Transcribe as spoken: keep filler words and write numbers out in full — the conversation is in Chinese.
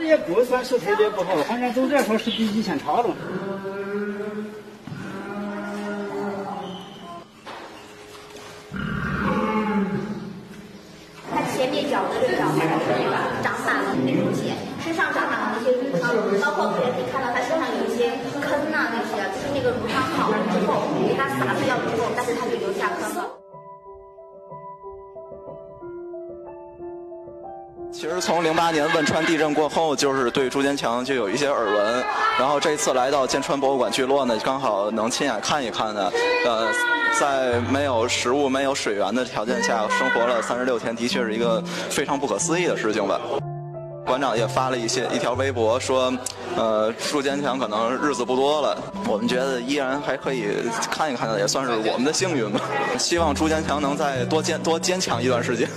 这些骨酸是特别不好，好像走这条是比以前长了。它前面脚的这脚踝长满了那种血，身上长满了那些瘀伤，包括别人你看到它身上有一些坑呐、啊、那些，就是那个乳伤好了之后，给它撒了药之后，但是它就留下坑了。 其实从零八年汶川地震过后，就是对朱坚强就有一些耳闻，然后这次来到剑川博物馆聚落呢，刚好能亲眼看一看呢。呃，在没有食物、没有水源的条件下，生活了三十六天，的确是一个非常不可思议的事情吧。馆长也发了一些一条微博说，呃，朱坚强可能日子不多了，我们觉得依然还可以看一看，也算是我们的幸运吧。希望朱坚强能再多坚多坚强一段时间。